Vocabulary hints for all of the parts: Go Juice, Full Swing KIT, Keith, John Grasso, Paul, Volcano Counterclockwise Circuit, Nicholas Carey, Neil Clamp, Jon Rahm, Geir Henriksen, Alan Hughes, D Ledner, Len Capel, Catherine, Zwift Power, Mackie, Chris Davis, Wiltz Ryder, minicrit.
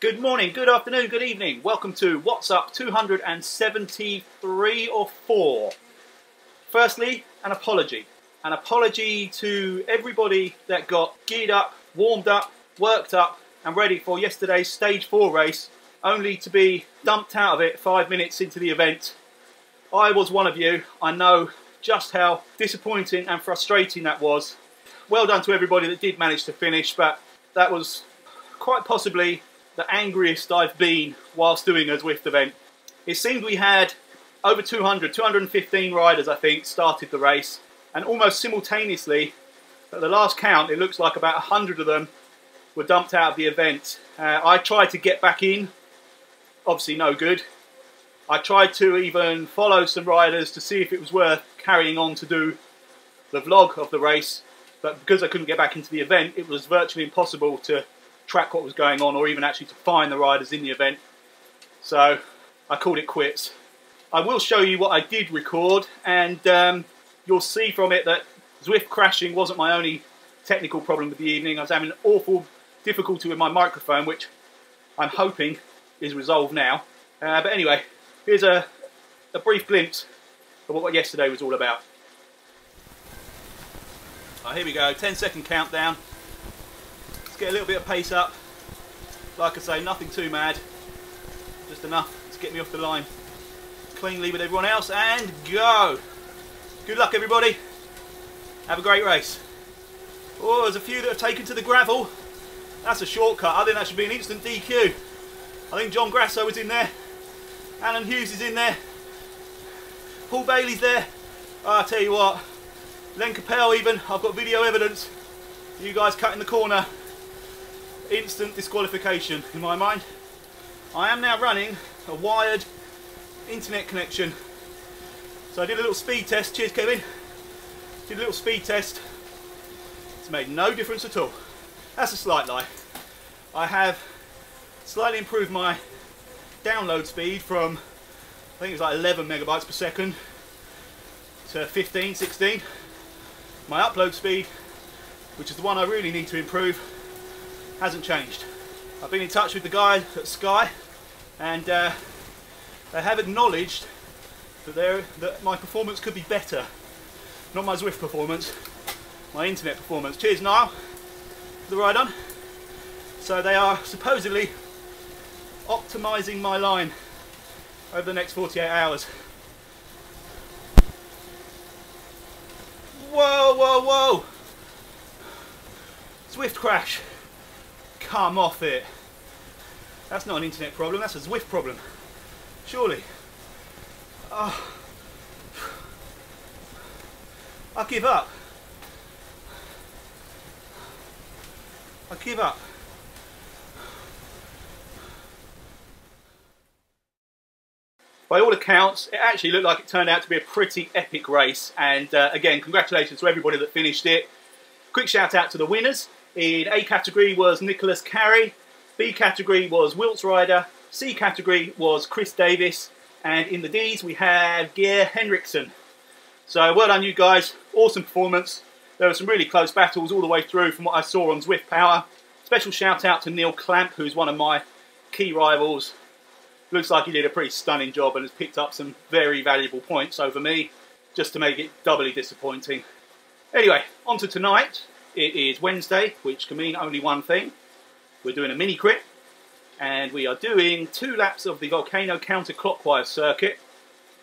Good morning, good afternoon, good evening. Welcome to What's Up 273 or 4. Firstly, an apology. An apology to everybody that got geared up, warmed up, worked up and ready for yesterday's Stage 4 race, only to be dumped out of it 5 minutes into the event. I was one of you. I know just how disappointing and frustrating that was. Well done to everybody that did manage to finish, but that was quite possibly the angriest I've been whilst doing a Zwift event. It seemed we had over 215 riders, I think, started the race, and almost simultaneously, at the last count, it looks like about 100 of them were dumped out of the event. I tried to get back in, obviously no good. I tried to even follow some riders to see if it was worth carrying on to do the vlog of the race, but because I couldn't get back into the event, it was virtually impossible to track what was going on or even actually to find the riders in the event. So I called it quits. I will show you what I did record, and you'll see from it that Zwift crashing wasn't my only technical problem of the evening. I was having an awful difficulty with my microphone, which I'm hoping is resolved now. But anyway, here's a brief glimpse of what yesterday was all about. Oh, here we go, 10-second countdown. Get a little bit of pace up. Like I say, nothing too mad, just enough to get me off the line cleanly with everyone else, and go. Good luck everybody, have a great race. Oh, there's a few that have taken to the gravel. That's a shortcut. I think that should be an instant DQ. I think John Grasso was in there, Alan Hughes is in there, Paul Bailey's there. Oh, I tell you what, Len Capel even, I've got video evidence, you guys cut in the corner. Instant disqualification in my mind. I am now running a wired internet connection. So I did a little speed test. Cheers, Kevin. Did a little speed test. It's made no difference at all. That's a slight lie. I have slightly improved my download speed from, I think it was like 11 megabytes per second to 15, 16. My upload speed, which is the one I really need to improve, hasn't changed. I've been in touch with the guys at Sky, and they have acknowledged that my performance could be better. Not my Zwift performance, my internet performance. Cheers Niall, for the ride on. So they are supposedly optimising my line over the next 48 hours. Whoa, whoa, whoa! Zwift crash. Come off it. That's not an internet problem, that's a Zwift problem. Surely. Oh. I give up. I give up. By all accounts, it actually looked like it turned out to be a pretty epic race. And again, congratulations to everybody that finished it. Quick shout out to the winners. In A category was Nicholas Carey, B category was Wiltz Ryder, C category was Chris Davis, and in the Ds we had Geir Henriksen. So well done you guys, awesome performance. There were some really close battles all the way through from what I saw on Zwift Power. Special shout out to Neil Clamp, who's one of my key rivals. Looks like he did a pretty stunning job and has picked up some very valuable points over me, just to make it doubly disappointing. Anyway, on to tonight. It is Wednesday, which can mean only one thing. We're doing a mini crit, and we are doing 2 laps of the Volcano Counterclockwise Circuit.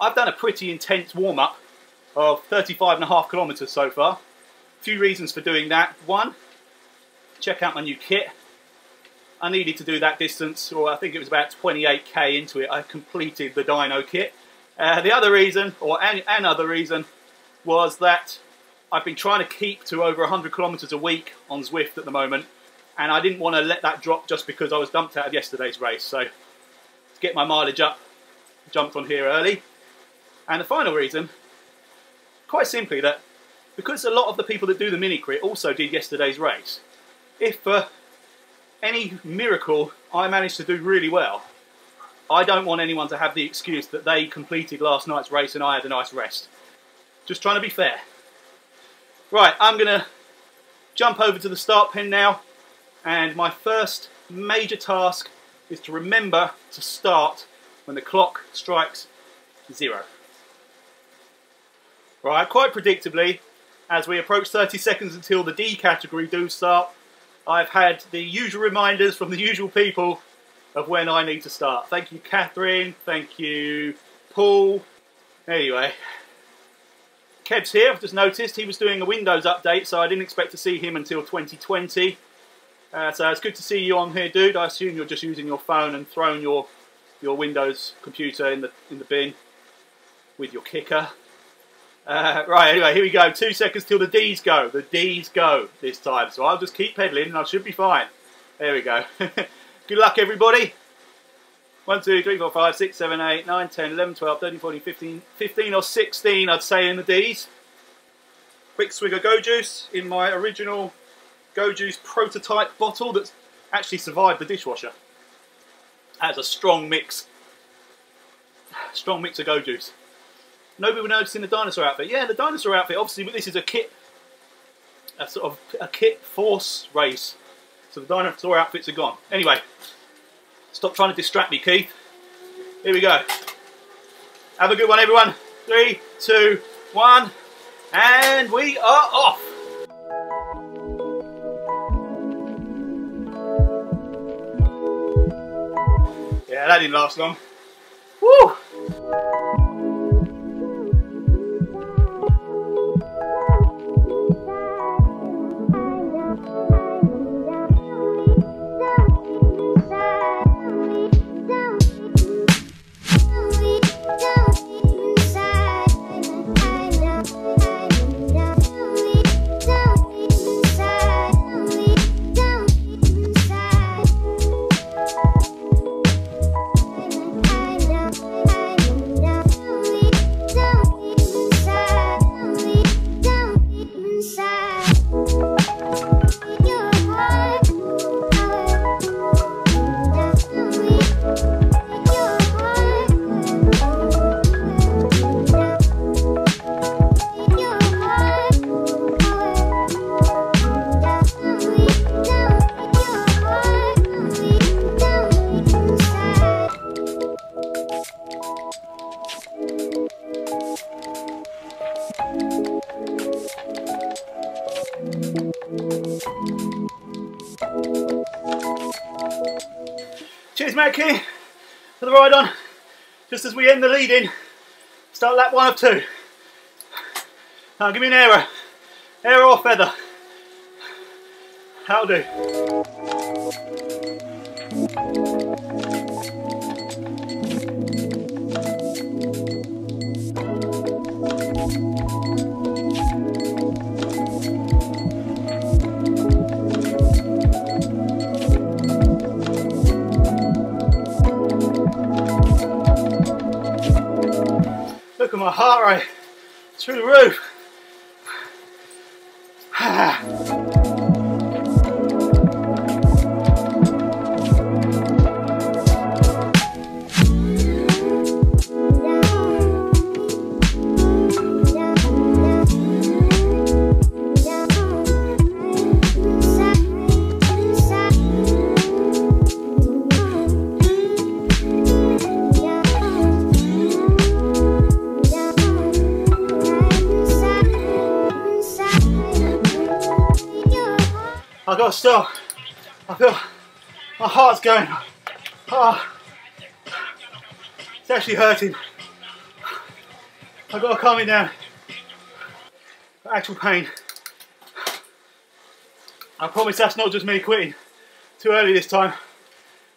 I've done a pretty intense warm-up of 35.5 kilometres so far. A few reasons for doing that. One, check out my new kit. I needed to do that distance, or I think it was about 28k into it. I completed the dyno kit. The other reason, or another reason, was that I've been trying to keep to over 100 kilometres a week on Zwift at the moment, and I didn't want to let that drop just because I was dumped out of yesterday's race. So to get my mileage up, I jumped on here early. And the final reason, quite simply, that because a lot of the people that do the mini crit also did yesterday's race, if for any miracle I managed to do really well, I don't want anyone to have the excuse that they completed last night's race and I had a nice rest. Just trying to be fair. Right, I'm going to jump over to the start pen now, and my first major task is to remember to start when the clock strikes zero. Right, quite predictably, as we approach 30 seconds until the D category do start, I've had the usual reminders from the usual people of when I need to start. Thank you, Catherine. Thank you, Paul. Anyway, Kev's here. I've just noticed he was doing a Windows update, so I didn't expect to see him until 2020. So it's good to see you on here, dude. I assume you're just using your phone and throwing your Windows computer in the bin with your kicker. Right, anyway, here we go. 2 seconds till the D's go. The D's go this time. So I'll just keep pedaling and I should be fine. There we go. Good luck, everybody. 1, 2, 3, 4, 5, 6, 7, 8, 9, 10, 11, 12, 13, 14, 15. 15 or 16, I'd say, in the D's. Quick swig of Go Juice in my original Go Juice prototype bottle that's actually survived the dishwasher. That's a strong mix. Strong mix of Go Juice. Nobody were noticing the dinosaur outfit. Yeah, the dinosaur outfit, obviously, but this is a kit, a sort of a kit force race. So the dinosaur outfits are gone. Anyway, stop trying to distract me, Keith. Here we go. Have a good one, everyone. 3, 2, 1, and we are off. Yeah, that didn't last long. Woo! Cheers, Mackie, for the ride on. Just as we end the lead in, start lap 1 of 2. Now give me an arrow. Arrow or feather. That'll do. Look at my heart rate, it's through the roof. I've got to stop. I feel my heart's going. Oh, it's actually hurting. I've got to calm it down. Actual pain. I promise that's not just me quitting too early this time.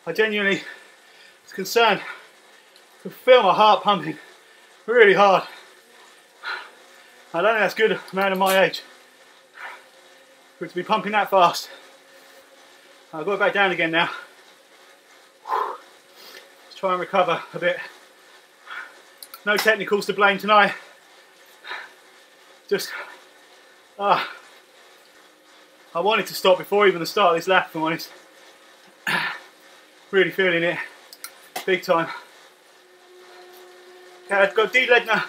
I genuinely was concerned. I could feel my heart pumping really hard. I don't think that's good, a man of my age. For it to be pumping that fast. I'll go back down again now. Let's try and recover a bit. No technicals to blame tonight. Just, I wanted to stop before even the start of this lap, if I'm honest. Really feeling it, big time. Okay, I've got D Ledner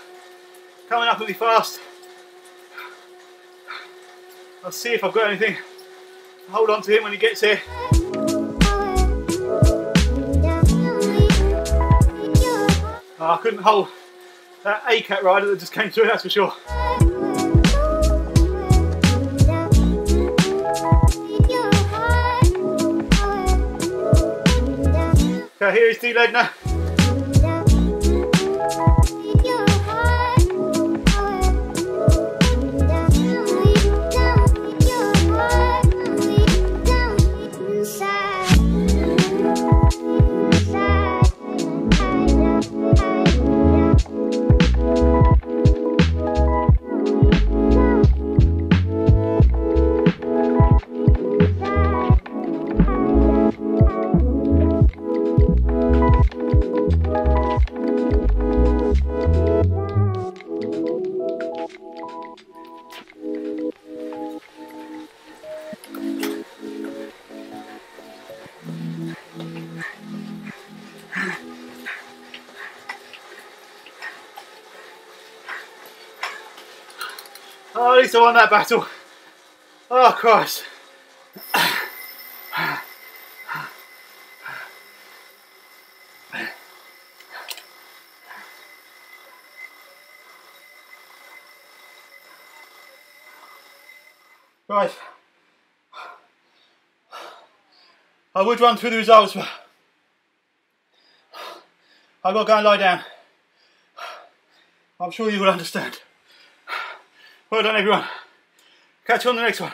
coming up really fast. I'll see if I've got anything. Hold on to him when he gets here. I couldn't hold a cat rider that just came through, that's for sure. So here is D Ledner. Oh, at least I won that battle. Oh, Christ. Right. I would run through the results, but I've got to go and lie down. I'm sure you will understand. Well done, everyone. Catch you on the next one.